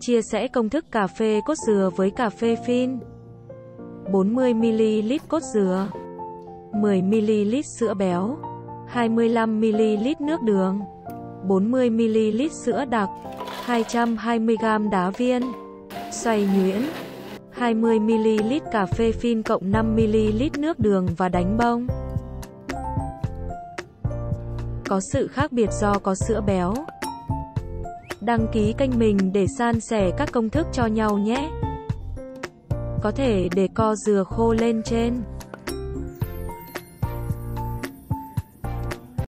Chia sẻ công thức cà phê cốt dừa với cà phê phin. 40 ml cốt dừa, 10 ml sữa béo, 25 ml nước đường, 40 ml sữa đặc, 220g đá viên. Xoay nhuyễn. 20 ml cà phê phin cộng 5 ml nước đường và đánh bông. Có sự khác biệt do có sữa béo. Đăng ký kênh mình để san sẻ các công thức cho nhau nhé. Có thể để co dừa khô lên trên.